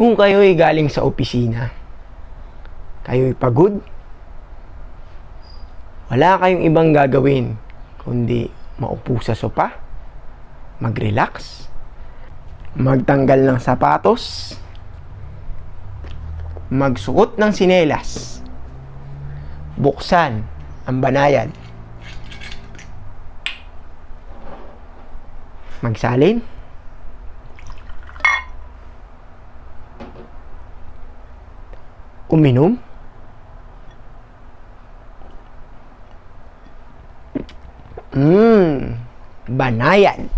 Kung kayo'y galing sa opisina, kayo'y pagod, wala kayong ibang gagawin kundi maupo sa sopa, mag-relax, magtanggal ng sapatos, magsuot ng sinelas, buksan ang banayad, magsalin, uminom, banayad.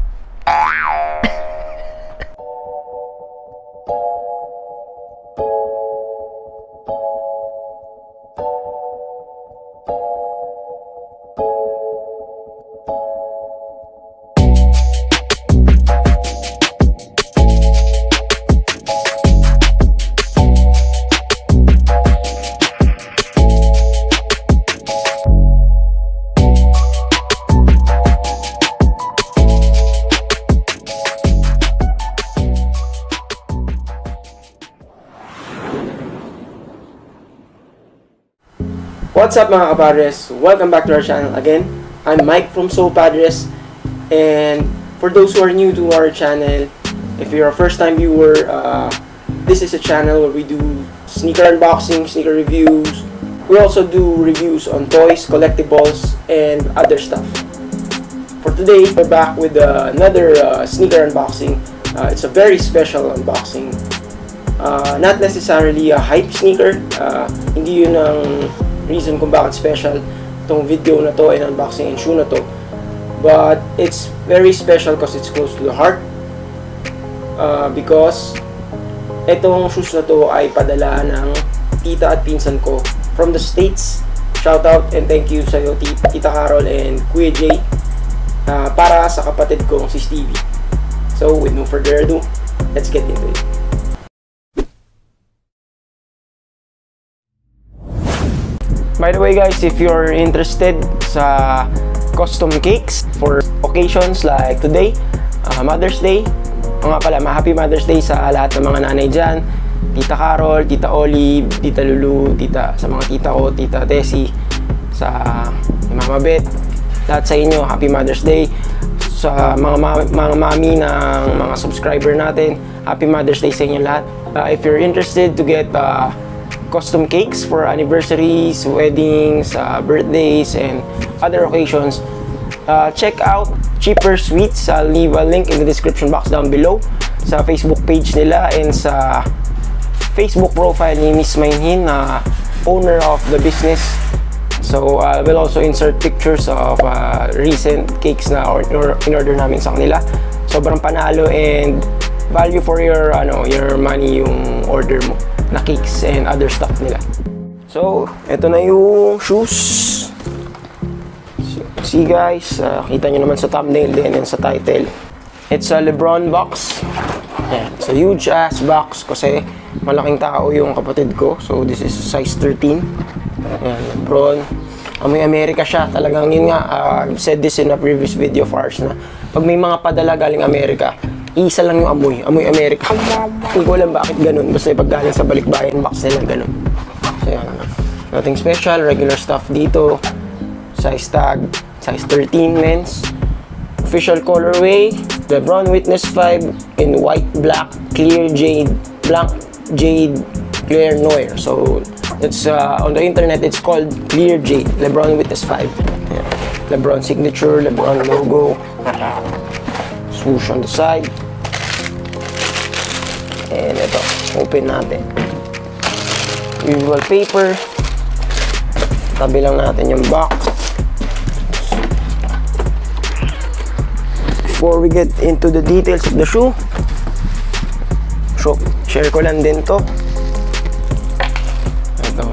What's up mga kapadres? Welcome back to our channel again. I'm Mike from Sole Padres, and for those who are new to our channel, if you're a first time viewer, this is a channel where we do sneaker unboxing, sneaker reviews. We also do reviews on toys, collectibles, and other stuff. For today, we're back with another sneaker unboxing. It's a very special unboxing. Not necessarily a hype sneaker. Hindi yun ang reason kung bakit special itong video na to and unboxing and shoe na to, but it's very special because it's close to the heart, because itong shoes na to ay padala ng tita at pinsan ko from the States. Shout out and thank you sa iyo, Tita Carol and Kuya Jay, para sa kapatid kong si Stevie. So with no further ado, let's get into it. By the way guys, if you're interested sa custom cakes for occasions like today, Mother's Day, nga pala, happy Mother's Day sa lahat ng mga nanay dyan, Tita Carol, Tita Olive, Tita Lulu, sa mga tita ko, Tita Tessie, sa Mama Bet, lahat sa inyo, happy Mother's Day. Sa mga mami ng mga subscriber natin, happy Mother's Day sa inyo lahat. If you're interested to get custom cakes for anniversaries, weddings, birthdays, and other occasions, check out Chipper Sweets. I'll leave a link in the description box down below sa Facebook page nila and sa Facebook profile ni Miss Mainhin, owner of the business. So I will also insert pictures of recent cakes na or in order namin sa kanila. Sobrang panalo and value for your your money yung order mo na cakes and other stuff nila. So, eto na yung shoes. See guys, kita nyo naman sa thumbnail din and sa title. It's a LeBron box. Yeah, it's a huge ass box kasi malaking tao yung kapatid ko. So, this is size 13. Yeah, LeBron. May Amerika siya. Talagang yun nga, I've said this in a previous video of ours na pag may mga padala galing Amerika, isa lang yung amoy. Amoy America. Hindi ko alam bakit ganun. Basta pag galing sa balikbayan, box nila ganun. So, yan. Nothing special. Regular stuff dito. Size tag. Size 13 men's. Official colorway. LeBron Witness 5 in white, black, clear jade, black jade, clear noir. So, it's on the internet, it's called clear jade. LeBron Witness 5. Yan. LeBron signature, LeBron logo. Swoosh on the side. And ito, open natin. Usual paper. Tabi lang natin yung box. Before we get into the details of the shoe, share ko lang din to. Ito.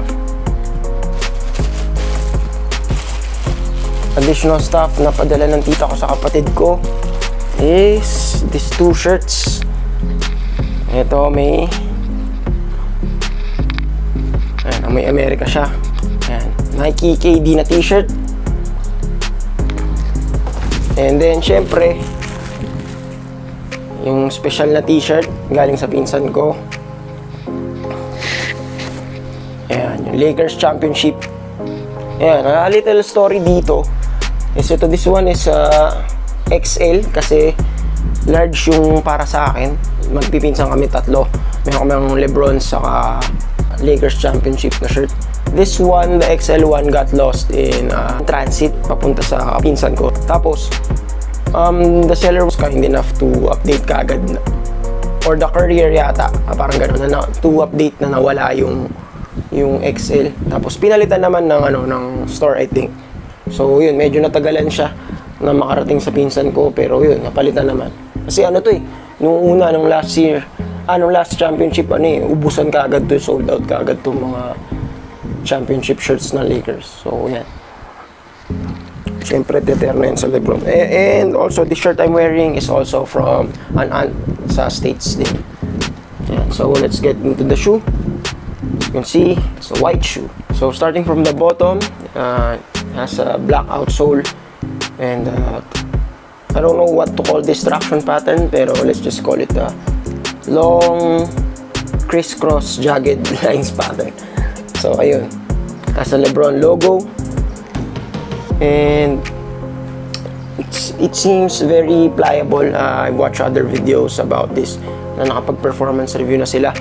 Additional stuff na padala ng tita ko sa kapatid ko is these two shirts. Ito may may America siya. Ayan, Nike KD na t-shirt. And then syempre yung special na t-shirt galing sa pinsan ko. Lakers championship. Ayan, a little story dito is ito, this one is XL kasi large yung para sa akin. Magpipinsan kami tatlo, meron kaming LeBron saka Lakers championship na shirt. This one, the XL one, got lost in transit papunta sa pinsan ko. Tapos the seller was kind enough to update kaagad na, or the courier yata, parang gano'n na, to update na nawala yung XL. Tapos pinalitan naman ng ano, ng store, I think. So yun, medyo natagalan siya na makarating sa pinsan ko, pero yun, napalitan naman. Kasi ano to eh, nung una, nung last year, nung last championship, ano eh, ubusan ka agad to, sold out ka agad to mga championship shirts na Lakers. So yan, siyempre teterno yan sa LeBron. And also the shirt I'm wearing is also from an aunt sa States din. Yan. So let's get into the shoe. You can see it's a white shoe. So starting from the bottom, has a black outsole, and I don't know what to call this traction pattern, pero let's just call it a long crisscross jagged lines pattern. So ayun, has a LeBron logo. And it seems very pliable. I watch other videos about this na nakapag-performance review na sila,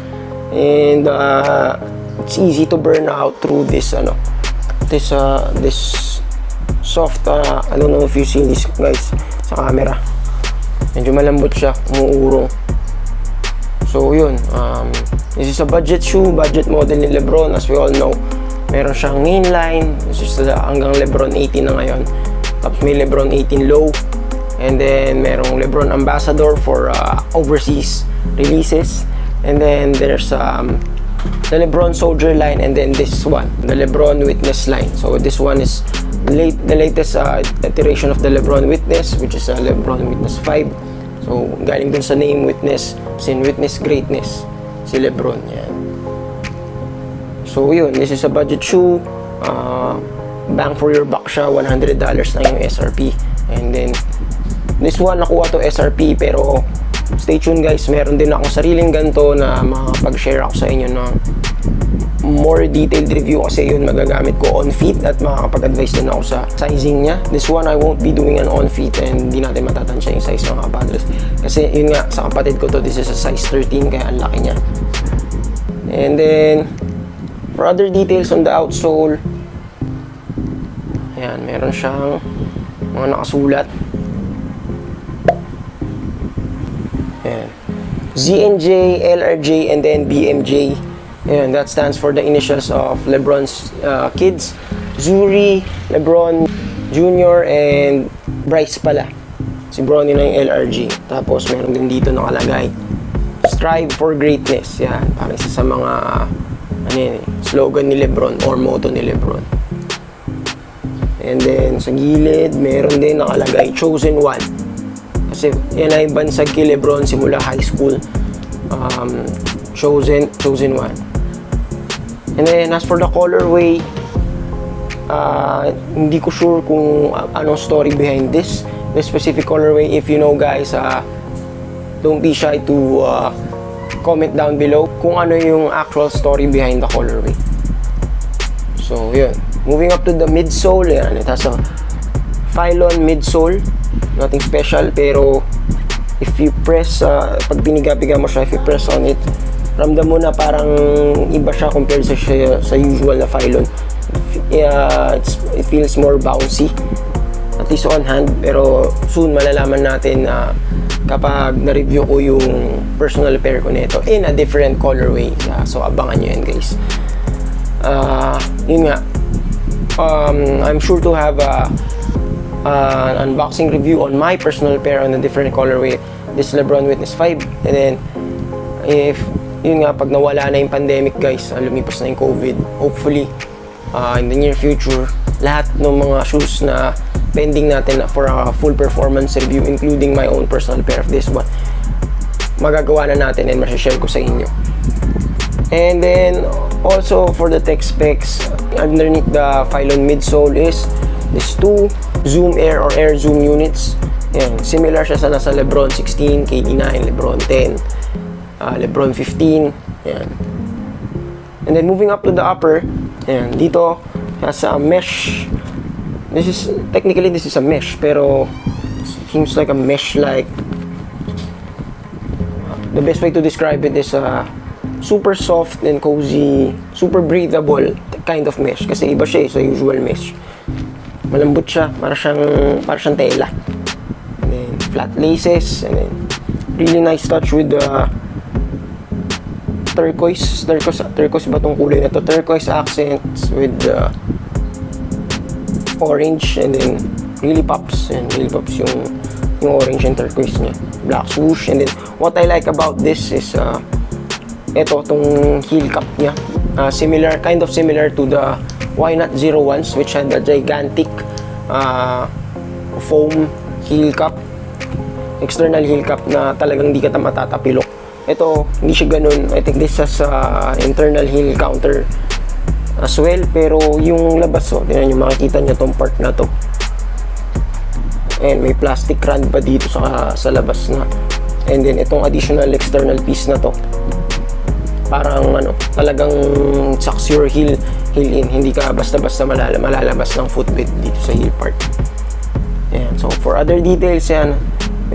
and it's easy to burn out through this this soft. I don't know if you see this, guys, sa camera, medyo malambot siya, umuurong. So yun, this is a budget shoe, budget model ni LeBron. As we all know, meron siyang inline, which is hanggang LeBron 18 na ngayon. Tapos may LeBron 18 low. And then merong LeBron Ambassador for overseas releases. And then there's the LeBron Soldier line, and then this one, the LeBron Witness line. So this one is the latest iteration of the LeBron Witness, which is LeBron Witness 5. So galing dun sa name Witness, sin Witness Greatness, si LeBron. Yan. So yun, this is a budget shoe, bang for your buck siya, $100 na yung SRP. And then this one, nakuha to SRP, pero stay tuned guys, meron din akong sariling ganito na makapag-share ako sa inyo ng more detailed review, kasi yun magagamit ko on feet at makakapag-advise din ako sa sizing niya. This one I won't be doing an on feet, and di natin matatansya yung size ng mga Padres kasi yun nga, sa kapatid ko to, this is a size 13, kaya ang laki niya. And then for other details on the outsole, ayan, meron siyang mga nakasulat. Ayan, ZNJ, LRJ, and then BMJ. Ayan, that stands for the initials of LeBron's kids, Zuri, LeBron Jr., and Bryce pala. Si Bronny na yung LRG. Tapos meron din dito nakalagay, strive for greatness. Ayan, parang isa sa mga slogan ni LeBron or motto ni LeBron. And then sa gilid, meron din nakalagay chosen one, kasi yan ay bansag kay LeBron simula high school. Chosen one. And then as for the colorway, hindi ko sure kung anong story behind this specific colorway. If you know, guys, don't be shy to comment down below kung ano yung actual story behind the colorway. So yun, moving up to the midsole. Yan, it has a Phylon midsole, nothing special, pero if you press, pag piniga-piga mo siya, if you press on it, ramdam mo na parang iba siya compared sa usual na Phylon. It feels more bouncy, at least on hand, pero soon malalaman natin na kapag na-review ko yung personal pair ko nito in a different colorway. So abangan nyo yan, guys. Yun nga, I'm sure to have an unboxing review on my personal pair on a different colorway, this LeBron Witness 5. And then if yun nga, pag nawala na yung pandemic, guys, lumipas na yung COVID, hopefully in the near future, lahat ng mga shoes na pending natin for a full performance review, including my own personal pair of this one, magagawa na natin and masashare ko sa inyo. And then also for the tech specs, underneath the Phylon midsole is these two Zoom Air or Air Zoom units. Ayan, similar siya sa nasa LeBron 16, KD9, LeBron 10, LeBron 15. Ayan. And then moving up to the upper, Ayan, dito nasa mesh. This is a mesh, pero seems like a mesh like. The best way to describe it is a super soft and cozy, super breathable kind of mesh. Kasi iba siya sa usual mesh. Malambot siya, para siyang tela. And then flat laces, and then really nice touch with the turquoise ba tong kulay na to? Turquoise accents with the orange, and then really pops yung orange and turquoise niya, black swoosh. And then what I like about this is tong heel cup niya, kind of similar to the Why Not Zero ones, which had a gigantic foam heel cup, external heel cup na talagang di ka matatapilok. Ito hindi siya ganun. I think this has internal heel counter as well, pero yung labas, tingnan nyo, makikita nyo tong part na to, and may plastic rand pa dito sa labas na, and then itong additional external piece na to, parang talagang sucks your heel in, hindi ka basta-basta malalabas ng footbed dito sa heel part. Ayan, so for other details, yan,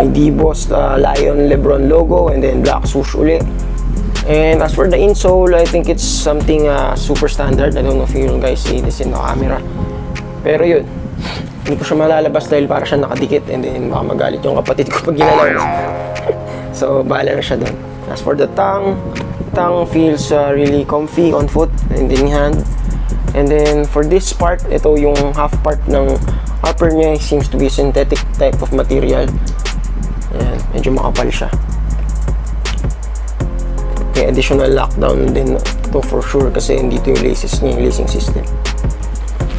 may debossed Lion LeBron logo, and then black swoosh ulit. And as for the insole, I think it's something super standard. I don't know if you guys see this in the camera, pero yun, hindi ko siya malalabas dahil para siya nakadikit, and then baka magalit yung kapatid ko pag ginalaw. So bahala na siya dun. As for the tongue feels really comfy on foot and in hand. And then for this part, ito yung half part ng upper niya, seems to be synthetic type of material. Ayan, medyo makapal siya. May additional lockdown din to for sure kasi dito yung laces niya, yung lacing system.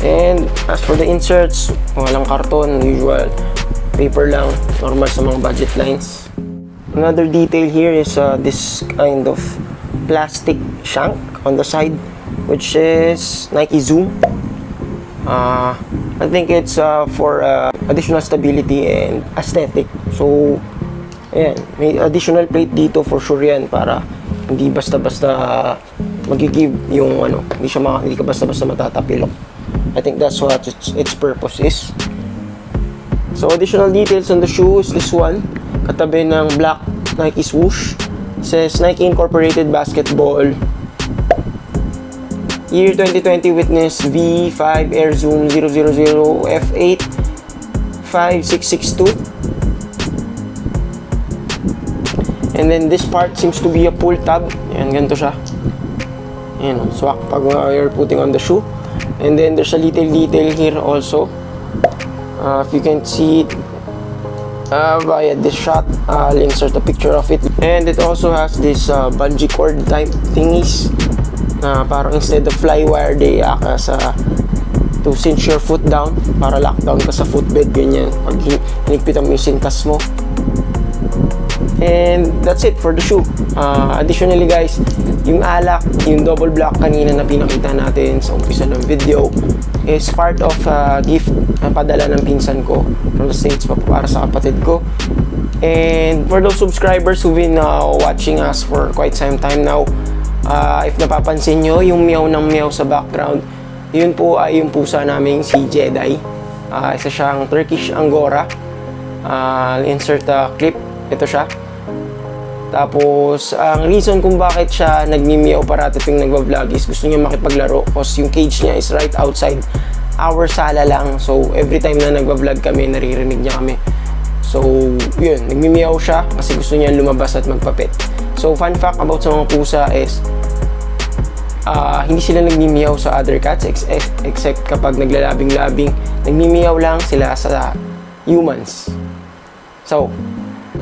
And as for the inserts, walang karton, usual paper lang, normal sa mga budget lines. Another detail here is this kind of plastic shank on the side, which is Nike Zoom. I think it's for additional stability and aesthetic. So ayan, may additional plate dito for sure yan, para hindi basta-basta mag-give yung hindi ka basta-basta matatapilok. I think that's what its purpose is. So additional details on the shoe is this one, katabi ng black Nike swoosh. It says Nike Incorporated Basketball Year 2020 Witness V5 Air Zoom 000 F8 5662. And then this part seems to be a pull tab. Ayan, ganito siya. Ayan, swak pag you're putting on the shoe. And then there's a little detail here also. If you can see it via this shot, I'll insert a picture of it. And it also has this bungee cord type thingies. Parang instead of fly wire, they act as to cinch your foot down. Para lockdown ka sa footbed, ganyan. Pag hinigpitan mo yung sintas mo. And that's it for the shoe. Additionally guys, yung alak, yung double block kanina na pinakita natin sa umpisa ng video is part of gift na padala ng pinsan ko from the States para sa kapatid ko. And for those subscribers who've been watching us for quite some time now, if napapansin nyo yung meow ng meow sa background, yun po ay yung pusa naming si Jedi. Isa siyang Turkish Angora. I'll insert a clip. Ito siya. Tapos, ang reason kung bakit siya nagmimiyaw parati tuwing nagba-vlog is gusto niya makipaglaro kasi yung cage niya is right outside our sala lang. So, every time na nagba-vlog kami, naririnig niya kami. So, yun, nagmimiyaw siya kasi gusto niya lumabas at magpapit. So, fun fact about sa mga pusa is hindi sila nagmimiyaw sa other cats except kapag naglalabing-labing. Nagmimiyaw lang sila sa humans. So,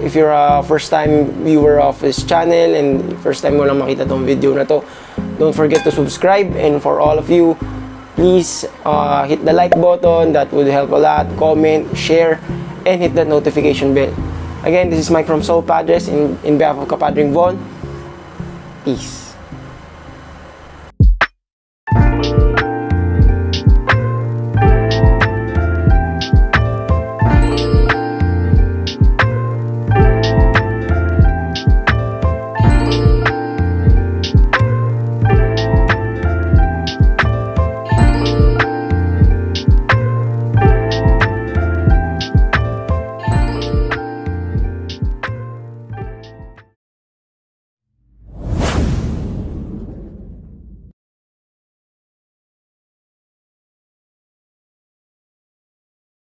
if you're a first time viewer of this channel and first time mo lang makita tong video na to, don't forget to subscribe. And for all of you, please hit the like button, that would help a lot. Comment, share, and hit that notification bell. Again, this is Mike from Sole Padres in behalf of Kapadring Von. Peace.